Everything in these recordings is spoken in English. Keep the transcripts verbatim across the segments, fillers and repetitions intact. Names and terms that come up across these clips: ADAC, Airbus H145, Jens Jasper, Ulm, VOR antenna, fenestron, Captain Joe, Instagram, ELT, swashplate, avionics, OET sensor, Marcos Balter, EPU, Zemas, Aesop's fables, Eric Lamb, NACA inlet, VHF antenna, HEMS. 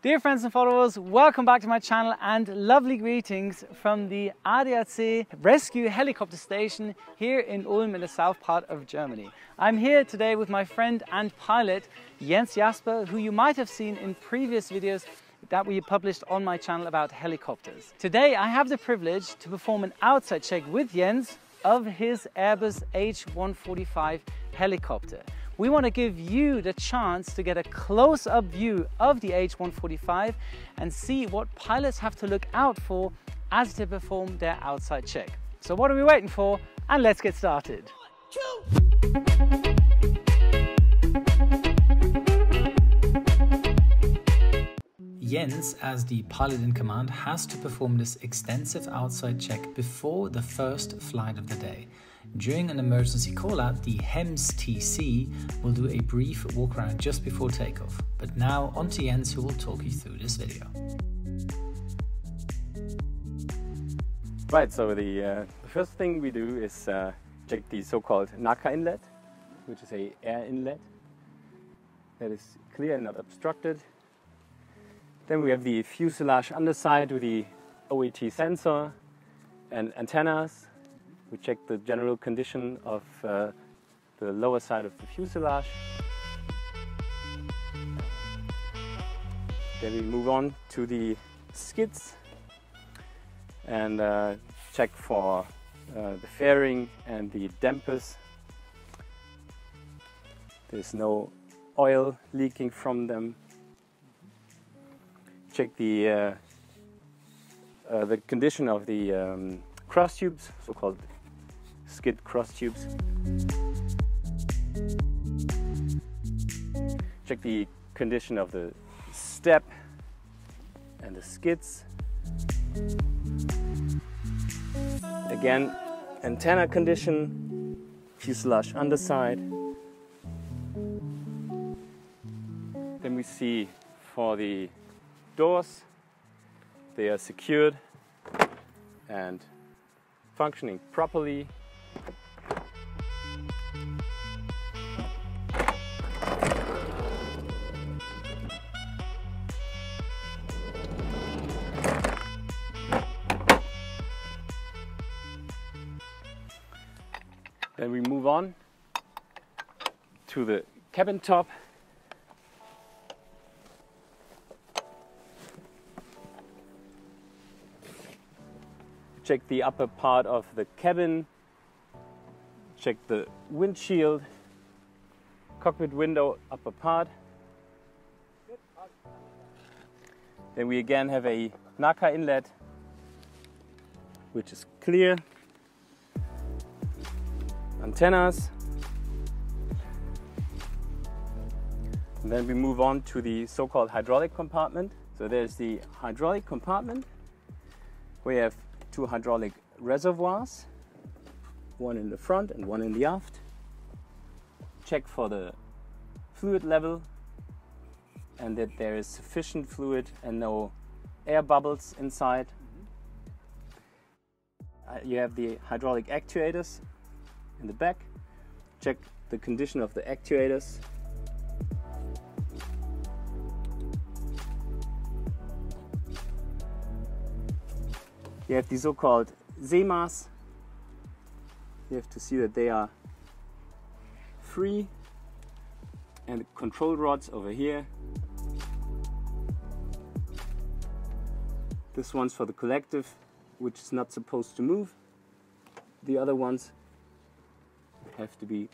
Dear friends and followers, welcome back to my channel and lovely greetings from the A D A C rescue helicopter station here in Ulm in the south part of Germany. I'm here today with my friend and pilot Jens Jasper, who you might have seen in previous videos that we published on my channel about helicopters. Today I have the privilege to perform an outside check with Jens of his Airbus H one forty-five helicopter. We want to give you the chance to get a close-up view of the H one forty-five and see what pilots have to look out for as they perform their outside check. So what are we waiting for? And let's get started. One, two. Jens, as the pilot in command, has to perform this extensive outside check before the first flight of the day. During an emergency callout, the HEMS T C will do a brief walkaround just before takeoff. But now on to Jens, who will talk you through this video. Right, so the, uh, the first thing we do is uh, check the so-called NACA inlet, which is a air inlet that is clear and not obstructed. Then we have the fuselage underside with the O E T sensor and antennas. We check the general condition of uh, the lower side of the fuselage. Then we move on to the skids and uh, check for uh, the fairing and the dampers. There's no oil leaking from them. Check the, uh, uh, the condition of the um, cross tubes, so-called skid cross tubes. Check the condition of the step and the skids. Again, antenna condition, fuselage underside. Then we see for the doors, they are secured and functioning properly. Then we move on to the cabin top. Check the upper part of the cabin, check the windshield, cockpit window upper part. Then we again have a NACA inlet, which is clear. Antennas. And then we move on to the so-called hydraulic compartment. So there's the hydraulic compartment. We have two hydraulic reservoirs, one in the front and one in the aft. Check for the fluid level and that there is sufficient fluid and no air bubbles inside. Uh, you have the hydraulic actuators in the back. Check the condition of the actuators. You have the so-called Zemas. You have to see that they are free, and the control rods over here. This one's for the collective, which is not supposed to move. The other ones have to be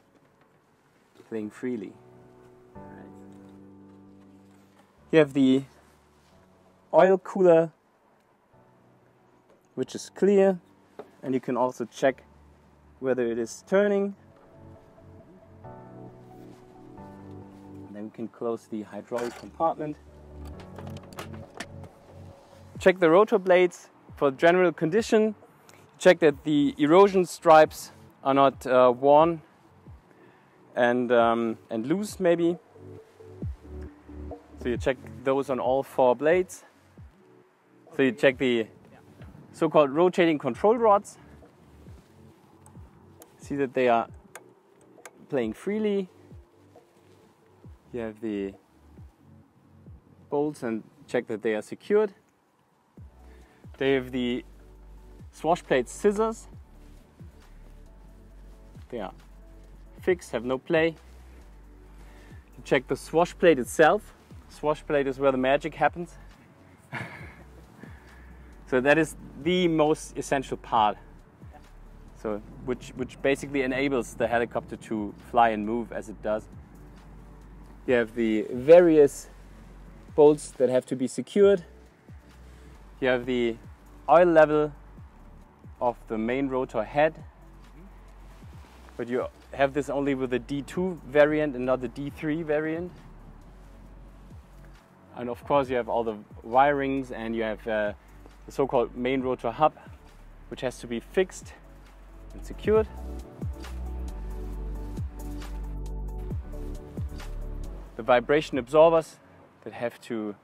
playing freely. You have the oil cooler, which is clear, and you can also check whether it is turning. And then we can close the hydraulic compartment. Check the rotor blades for general condition. Check that the erosion stripes are not uh, worn and, um, and loose maybe. So you check those on all four blades. So you check the so-called rotating control rods. See that they are playing freely. You have the bolts and check that they are secured. They have the swashplate scissors. They are fixed, have no play. You check the swashplate itself. Swashplate is where the magic happens. So that is the most essential part. So which which basically enables the helicopter to fly and move as it does. You have the various bolts that have to be secured. You have the oil level of the main rotor head, but you have this only with the D two variant and not the D three variant. And of course you have all the wirings, and you have uh, the so-called main rotor hub, which has to be fixed and secured. The vibration absorbers that have to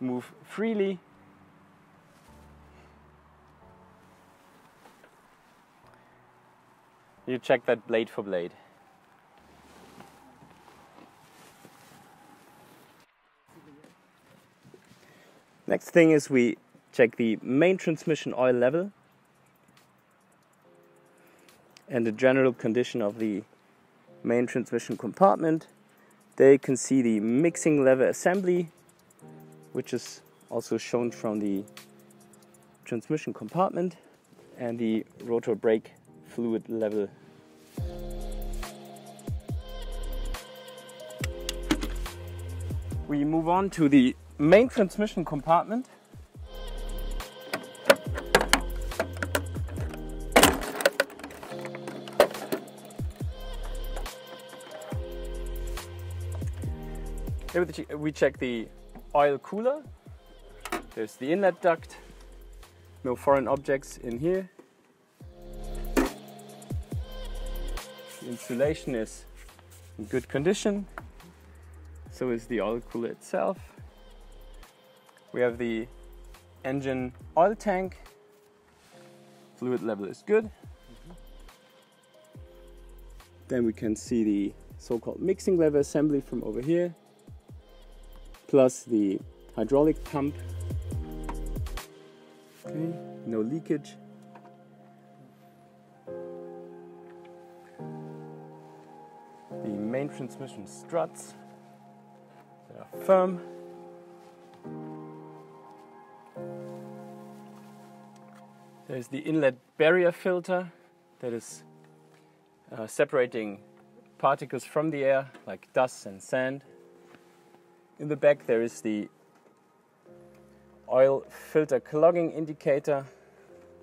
move freely. You check that blade for blade. Next thing is we check the main transmission oil level and the general condition of the main transmission compartment. There you can see the mixing lever assembly, which is also shown from the transmission compartment, and the rotor brake fluid level. We move on to the main transmission compartment. Here we check the oil cooler. There's the inlet duct. No foreign objects in here. The insulation is in good condition. So is the oil cooler itself. We have the engine oil tank. Fluid level is good. Mm-hmm. Then we can see the so-called mixing lever assembly from over here, plus the hydraulic pump. Okay, no leakage. The main transmission struts, they are firm. There's the inlet barrier filter that is uh, separating particles from the air, like dust and sand. In the back there is the oil filter clogging indicator,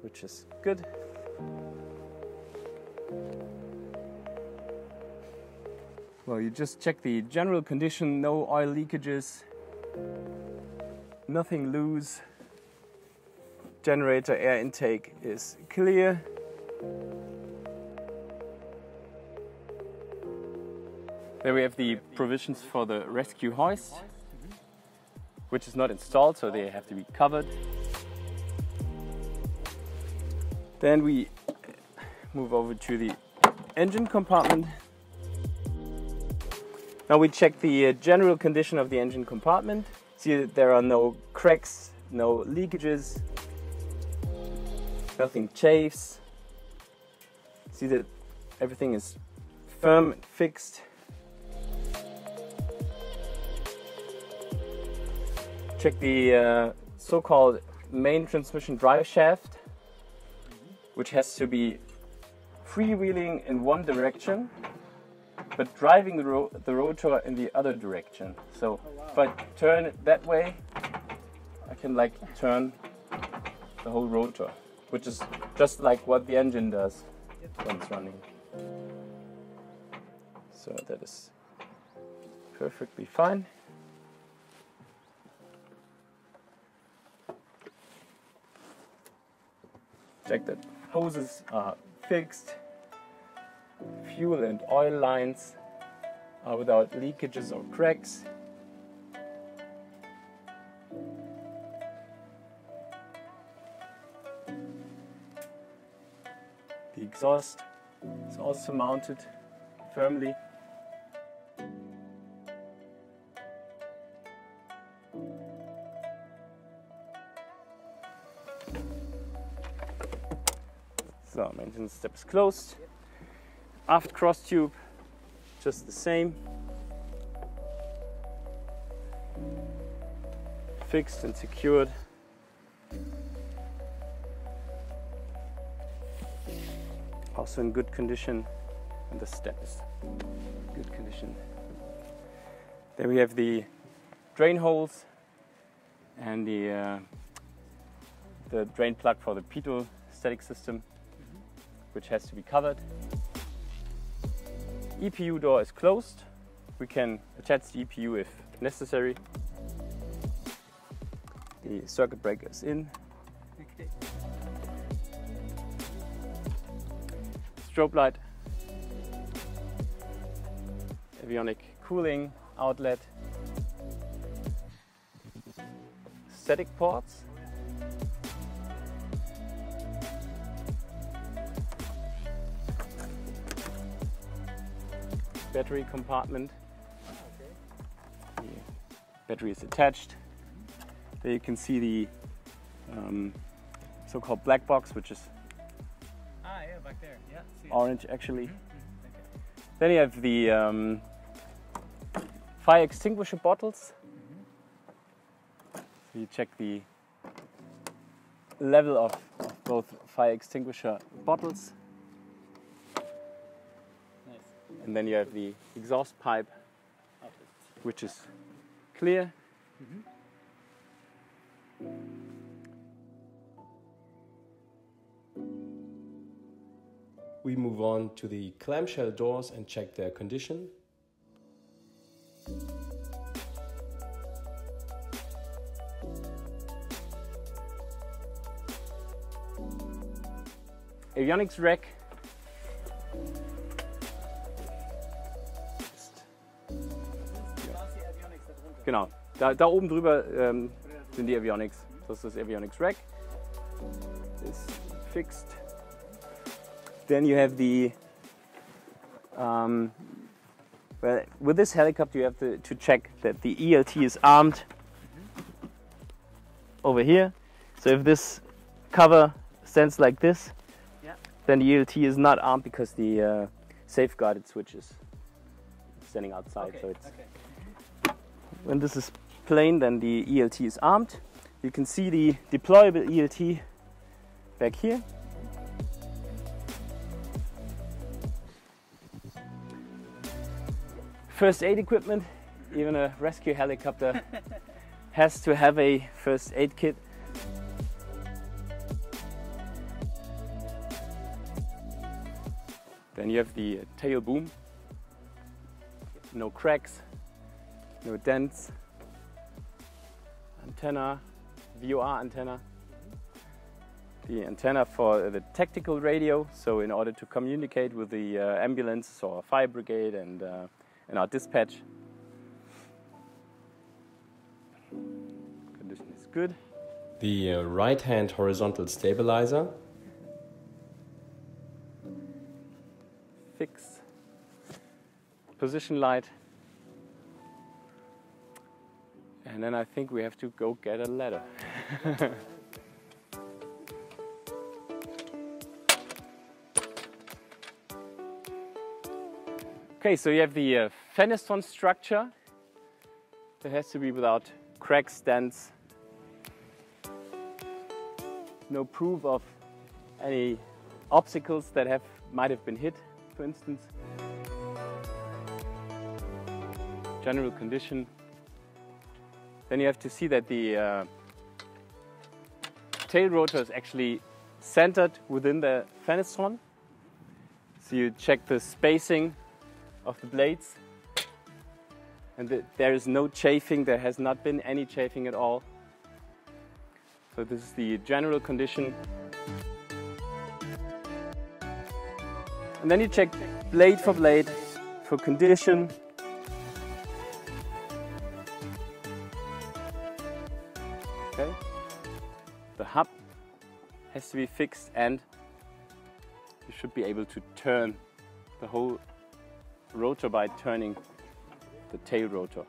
which is good. Well, you just check the general condition, no oil leakages, nothing loose. Generator air intake is clear. There we have the provisions for the rescue hoist, which is not installed, so they have to be covered. Then we move over to the engine compartment. Now we check the general condition of the engine compartment. See that there are no cracks, no leakages, nothing chafes. See that everything is firm and fixed. Check the uh, so-called main transmission drive shaft, which has to be freewheeling in one direction, but driving the, ro the rotor in the other direction. So if I turn it that way, I can like turn the whole rotor, which is just like what the engine does when it's running. So that is perfectly fine. Check that hoses are fixed, fuel and oil lines are without leakages or cracks. The exhaust is also mounted firmly. So maintenance step is closed. Aft cross tube, just the same. Fixed and secured. Also in good condition, and the step is in good condition. There we have the drain holes and the uh, the drain plug for the pitot static system, which has to be covered. E P U door is closed. We can attach the E P U if necessary. The circuit breaker is in. Okay. Strobe light. Avionic cooling outlet. Static ports. Battery compartment. The battery is attached. There you can see the um, so-called black box, which is ah, yeah, back there. Yeah, see orange it. Actually. Mm-hmm. Okay. Then you have the um, fire extinguisher bottles. Mm-hmm. So you check the level of, of both fire extinguisher bottles. Nice. And then you have the exhaust pipe, which is clear. Mm-hmm. We move on to the clamshell doors and check their condition. Avionics rack. Genau, da, da oben drüber ähm, sind die Avionics. Das ist das Avionics rack. Ist fixed. Then you have the, um, well, with this helicopter you have to, to check that the E L T is armed over here. So if this cover stands like this, yeah, then the E L T is not armed because the uh, safeguarded switch is standing outside. Okay. So it's okay. When this is plain, then the E L T is armed. You can see the deployable E L T back here. First aid equipment, even a rescue helicopter has to have a first aid kit. Then you have the tail boom. No cracks, no dents. Antenna, V O R antenna. The antenna for the tactical radio, so in order to communicate with the uh, ambulance or fire brigade and uh, and our dispatch. Condition is good. The uh, right-hand horizontal stabilizer. Fix. Position light. And then I think we have to go get a ladder. Okay, so you have the uh, fenestron structure. That has to be without cracks, dents. No proof of any obstacles that have might have been hit, for instance. General condition. Then you have to see that the uh, tail rotor is actually centered within the fenestron. So you check the spacing of the blades, and the, there is no chafing, there has not been any chafing at all. So this is the general condition. And then you check blade for blade for condition. Okay. The hub has to be fixed and you should be able to turn the whole rotor by turning the tail rotor.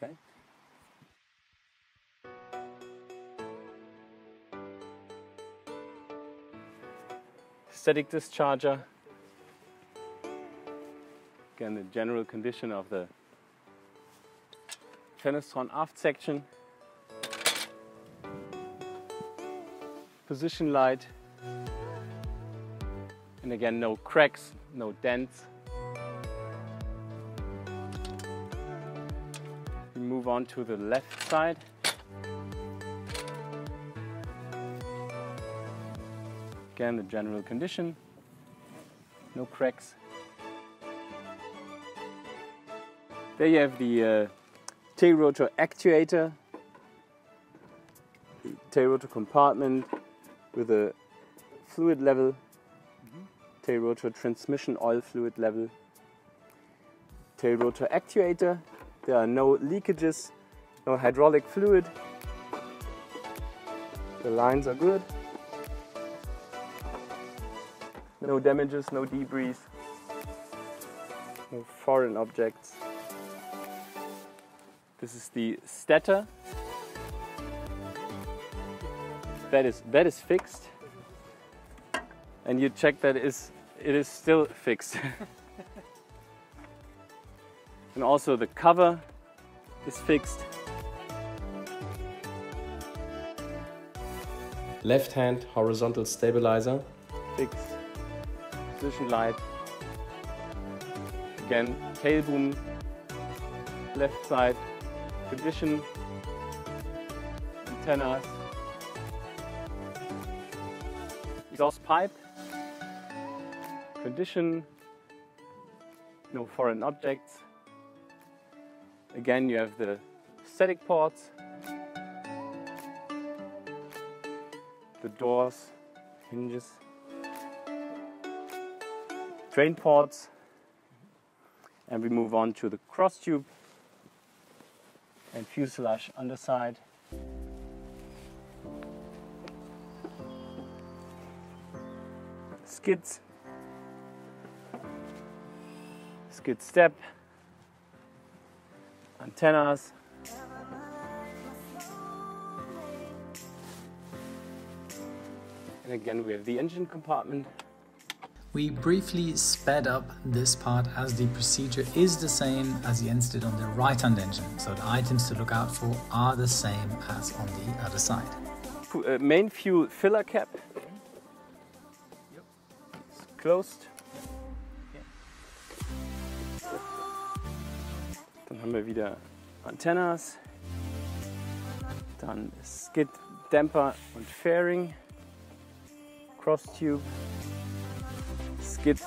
Okay. static discharger. Again, the general condition of the fenestron aft section. Position light. And again, no cracks, no dents. We move on to the left side. Again, the general condition, no cracks. There you have the uh, tail rotor actuator, the tail rotor compartment with a fluid level, mm-hmm. tail rotor transmission oil fluid level, tail rotor actuator. There are no leakages, no hydraulic fluid. The lines are good. No damages, no debris, no foreign objects. This is the stator. That is that is fixed, and you check that is it is still fixed. And also the cover is fixed. Left hand horizontal stabilizer fixed. Position light. Again, tail boom. Left side condition. Antennas. Exhaust pipe, condition, no foreign objects. Again, you have the static ports, the doors, hinges, drain ports, and we move on to the cross tube and fuselage underside. Skids, skid step, antennas, and again we have the engine compartment. We briefly sped up this part as the procedure is the same as Jens did on the right-hand engine, so the items to look out for are the same as on the other side. Uh, main fuel filler cap. Closed. Dann haben wir wieder Antennas, dann Skid, Dämper und Fairing, Cross Tube, Skid,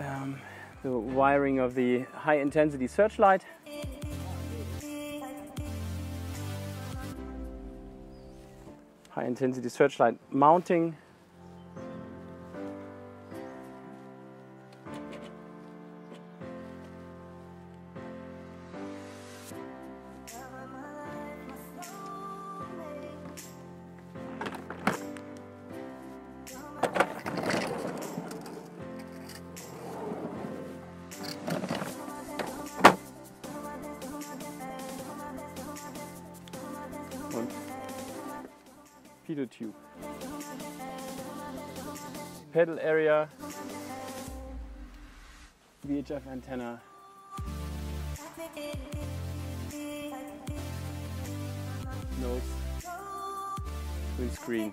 um, the wiring of the high intensity searchlight. High intensity searchlight mounting. Tube. Pedal area, V H F antenna, nose, windscreen,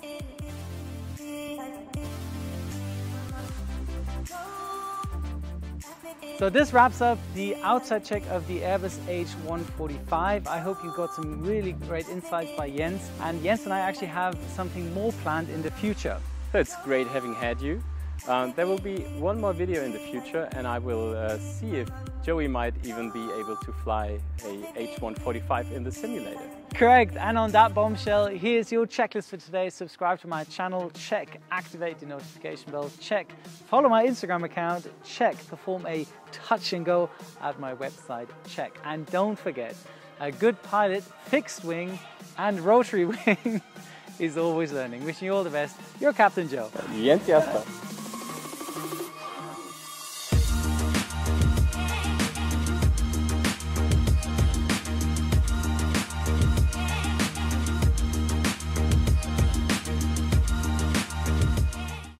So this wraps up the outside check of the Airbus H one forty-five. I hope you got some really great insights by Jens. And Jens and I actually have something more planned in the future. It's great having had you. Um, there will be one more video in the future, and I will uh, see if Joey might even be able to fly a H one forty-five in the simulator. Correct, and on that bombshell, here's your checklist for today. Subscribe to my channel, check, activate the notification bell, check, follow my Instagram account, check, perform a touch and go at my website, check. And don't forget, a good pilot, fixed wing and rotary wing is always learning. Wishing you all the best, your Captain Joe. Jens Jasper.